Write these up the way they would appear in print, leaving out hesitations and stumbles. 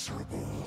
inexorable.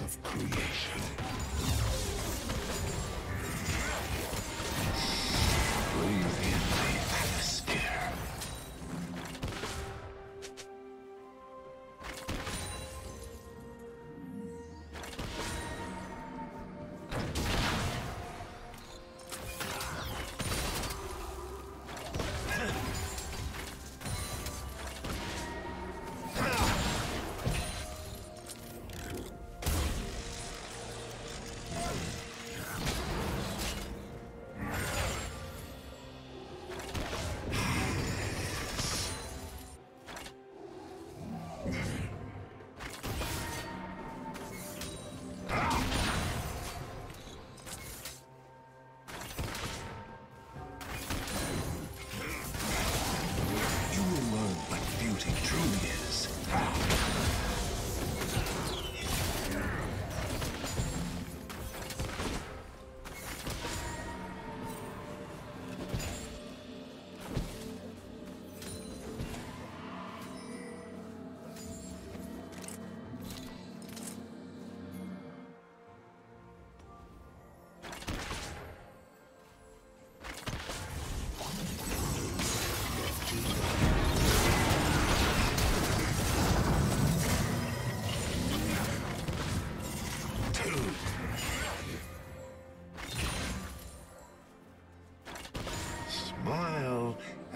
Of creation. Breathe in my atmosphere.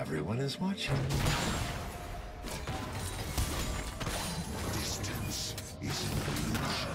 Everyone is watching. Distance is an illusion.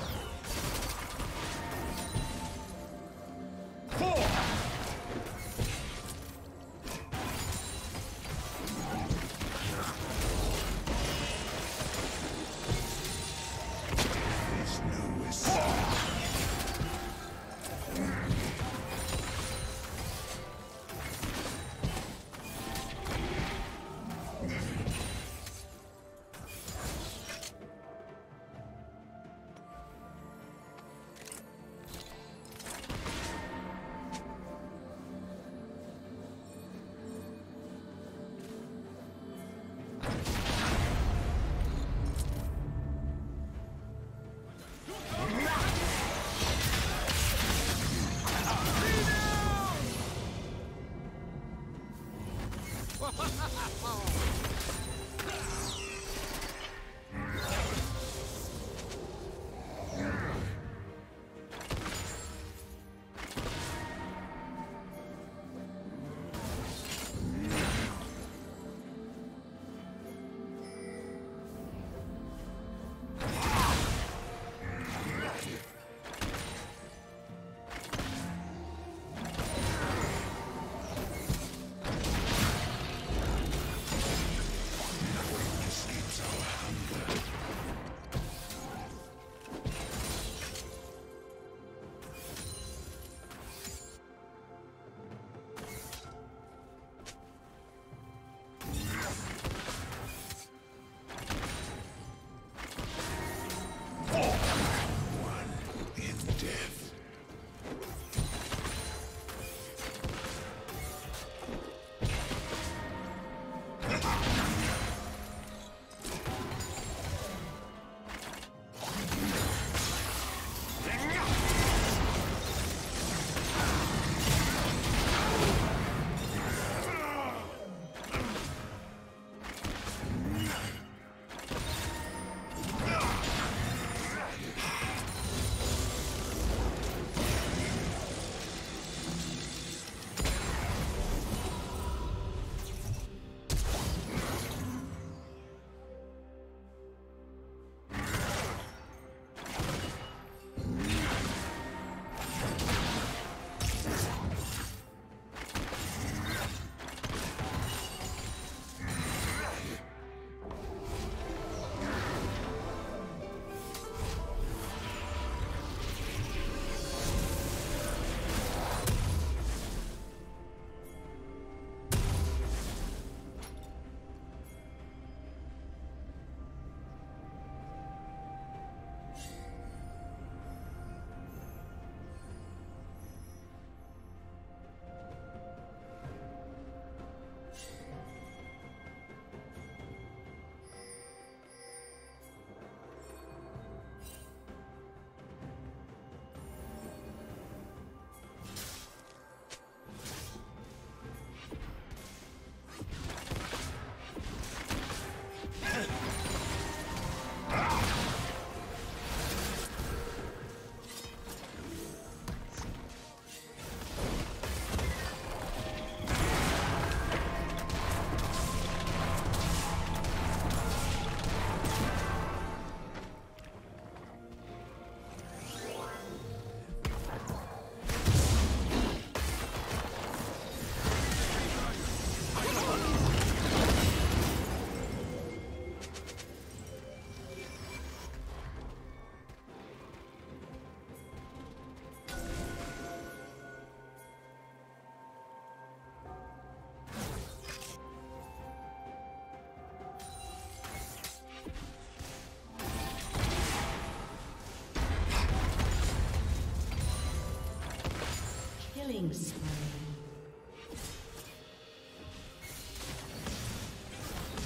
Killing spree.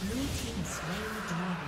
Blue team slain the dragon.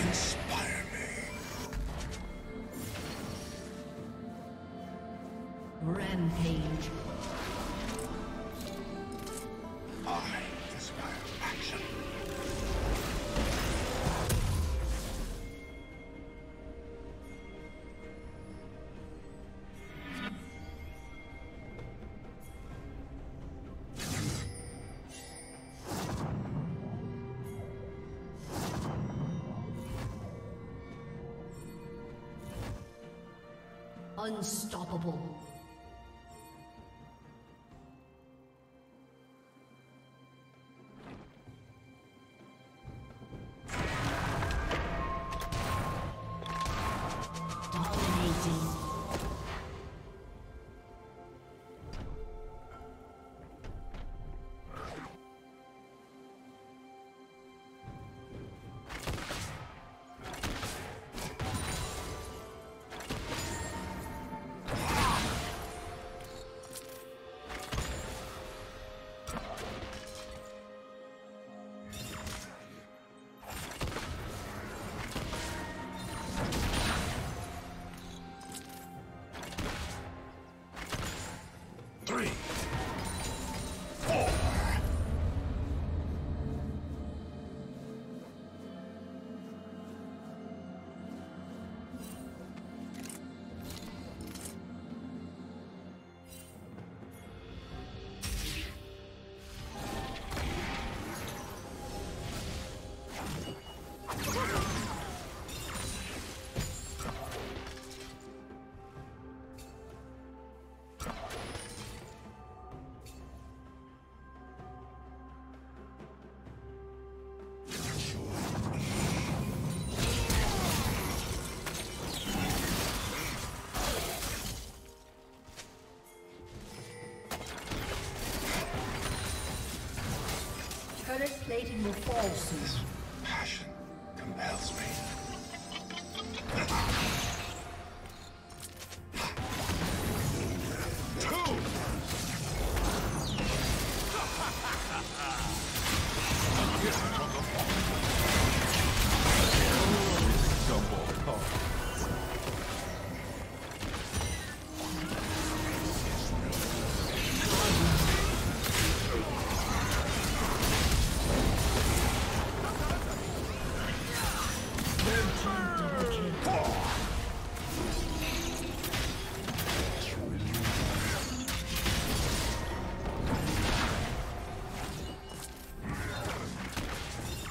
Inspire me. Rampage. I inspire action. Unstoppable. Dominating. Plating will fall soon. Passion compels me.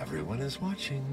Everyone is watching.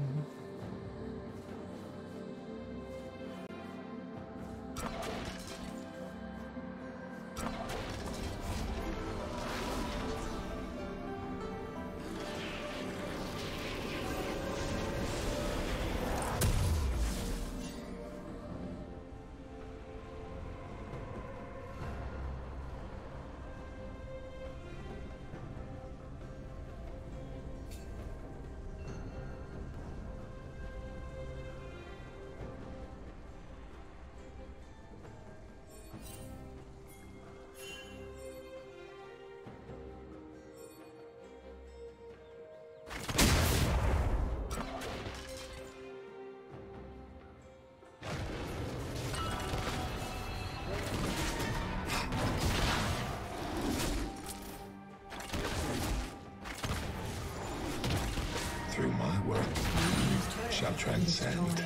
Shall transcend.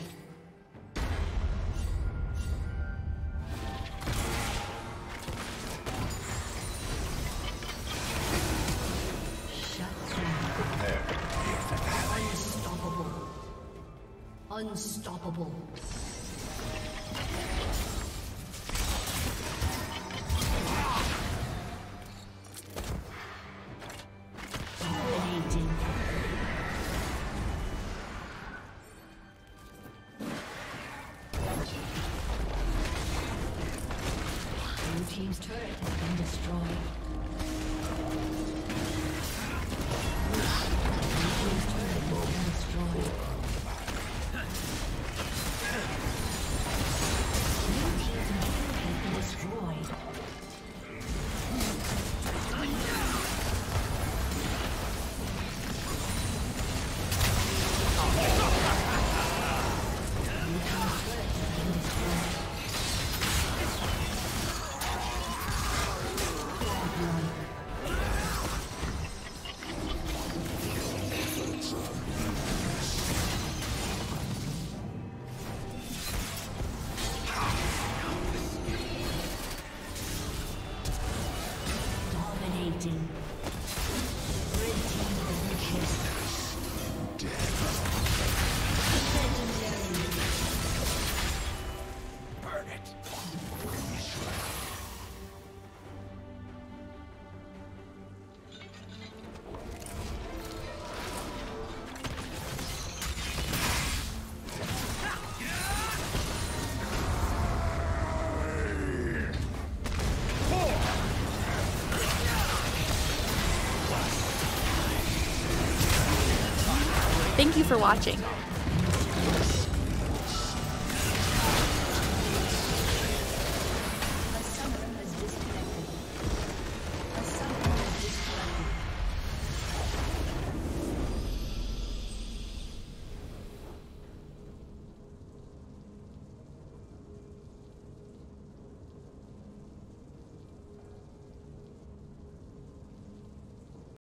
Prepare for battle. Unstoppable. Unstoppable. Team's turret has been destroyed. Thank you for watching.